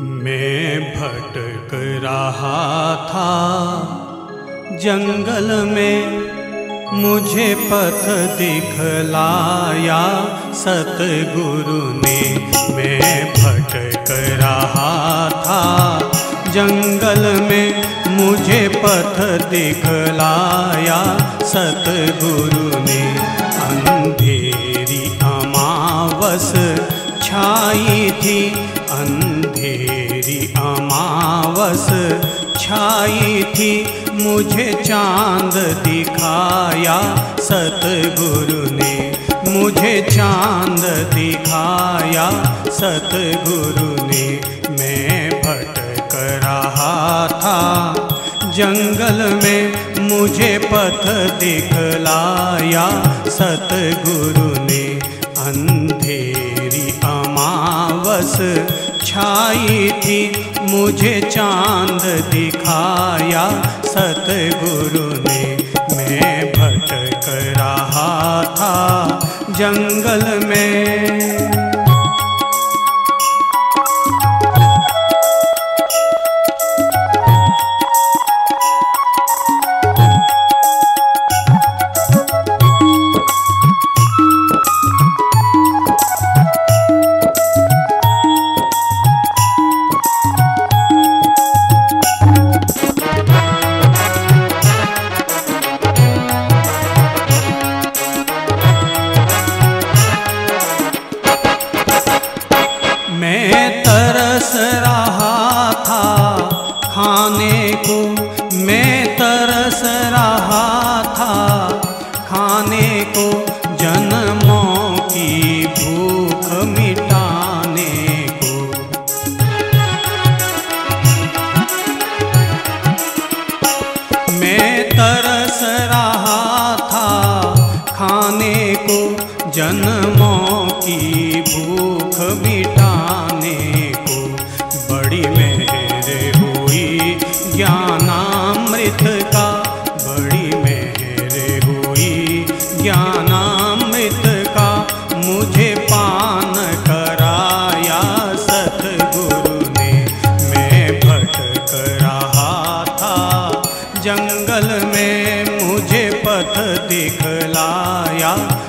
मैं भटक रहा था जंगल में, मुझे पथ दिखलाया सतगुरु ने। मैं भटक रहा था जंगल में, मुझे पथ दिखलाया सतगुरु ने। अंधेरी अमावस छाई थी, अंधेरी अमावस छाई थी, मुझे चांद दिखाया सतगुरु ने। मुझे चांद दिखाया सतगुरु ने। मैं भटक रहा था जंगल में, मुझे पथ दिखलाया सतगुरु ने। अंधेरी अमावस छाई थी, मुझे चांद दिखाया सतगुरु ने। मैं भटक रहा था जंगल में।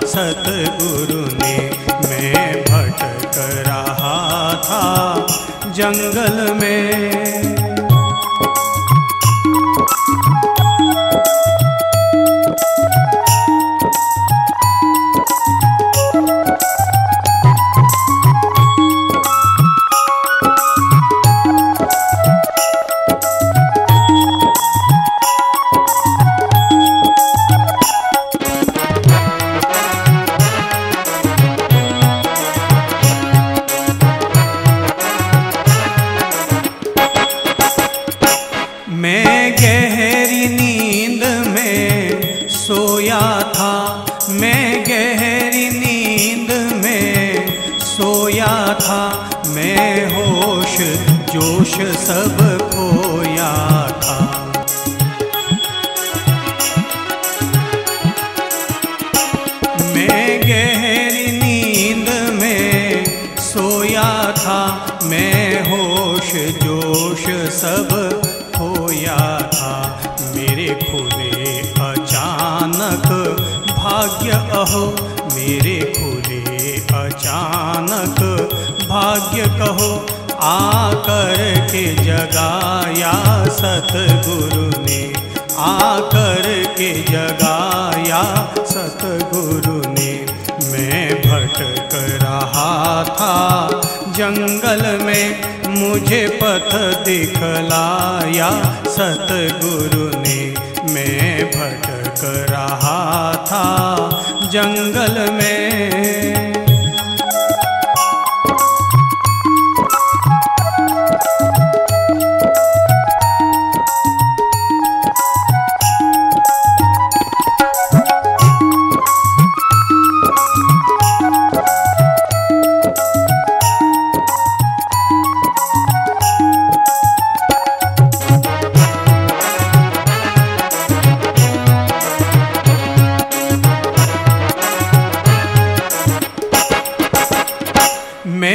सतगुरु ने मैं भटक रहा था जंगल में। सब खोया था, मैं गहरी नींद में सोया था, मैं होश जोश सब खोया था। मेरे खुले अचानक भाग्य कहो, मेरे खुले अचानक भाग्य कहो, आकर के जगाया सतगुरु ने। आकर के जगाया सतगुरु ने। मैं भटक रहा था जंगल में, मुझे पथ दिखलाया सतगुरु ने। मैं भटक रहा था जंगल में।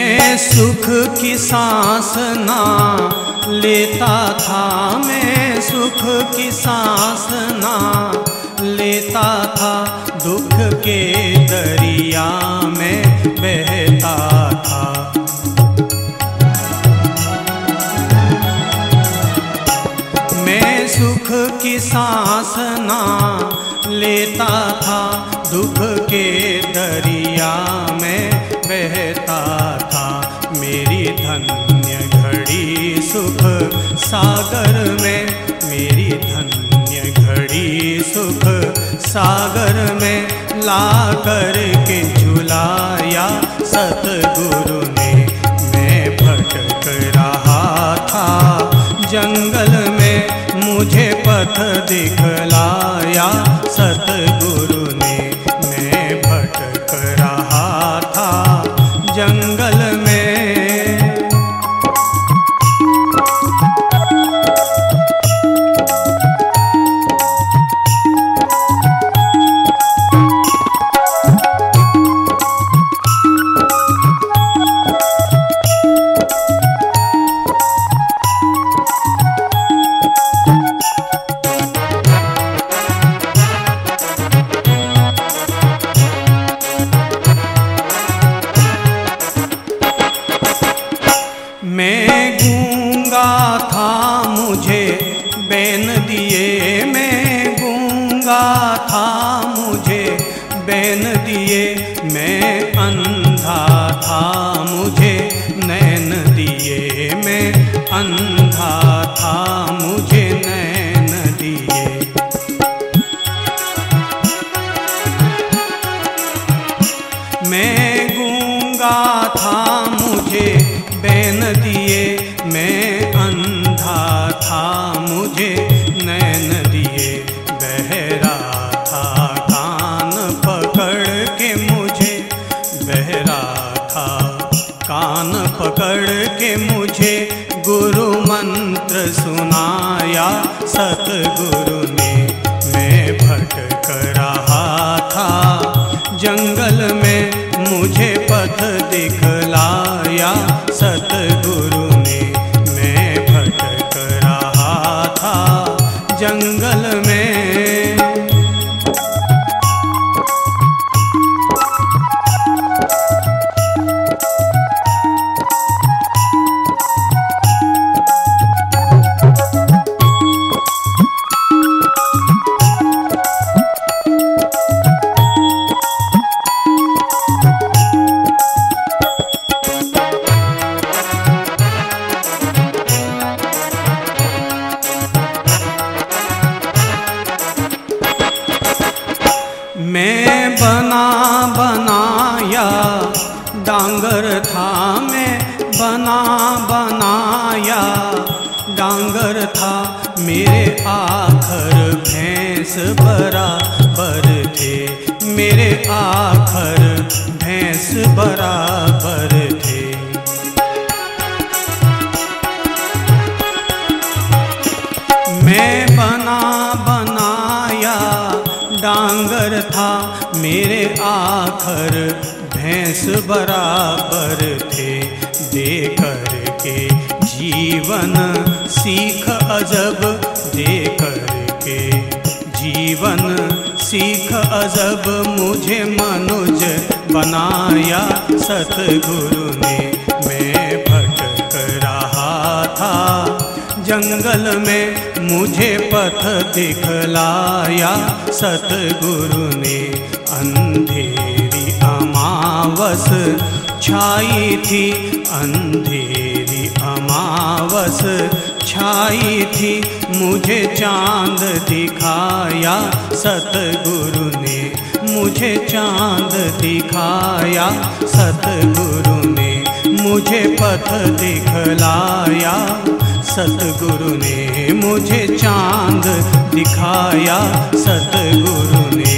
मैं सुख की सांस ना लेता था, मैं सुख की सांस ना लेता था, दुख के दरिया में बहता था। मैं सुख की सांस ना लेता था, दुख के दरिया में बहता था। मेरी धन्य घड़ी सुख सागर में, मेरी धन्य घड़ी सुख सागर में ला कर के झुलाया सतगुरु ने। मैं भटक रहा था जंगल में, मुझे पथ दिखलाया सतगुरु ने। मैं भटक रहा था जंगल में। मैं गूंगा था मुझे बैन दिए, मैं गूंगा था मुझे बैन दिए, मैं अंधा था मुझे नैन दिए, मैं अंधा था मुझे नैन दिए। मैं गूंगा था मुझे बैन दिए, मैं अंधा था मुझे नैन दिए, बहरा था कान पकड़ के मुझे, बहरा था कान पकड़ के मुझे गुरु मंत्र सुनाया सतगुरु ने। मैं भटक रहा था जंगल में, मुझे पथ दिखलाया सतगुरु ने। मैं भटक रहा था जंगल में। मैं बना बनाया डांगर था, मैं बना बनाया डांगर था, मेरे आखर भैंस बराबर थे, मेरे आखर भैंस बराबर थे। मैं बना बनाया डांगर था, मेरे आखर भैंस बराबर थे, देकर के जीवन सीख अजब, देकर के जीवन सीख अजब, मुझे मनुज बनाया सतगुरु ने। मैं भटक रहा था जंगल में, मुझे पथ दिखलाया सतगुरु ने। अंधेरी अमावस छाई थी, अंधेरी अमावस छाई थी, मुझे चांद दिखाया सतगुरु ने, मुझे चांद दिखाया सतगुरु ने, मुझे पथ दिखलाया सतगुरु ने, मुझे चांद दिखाया सतगुरु ने।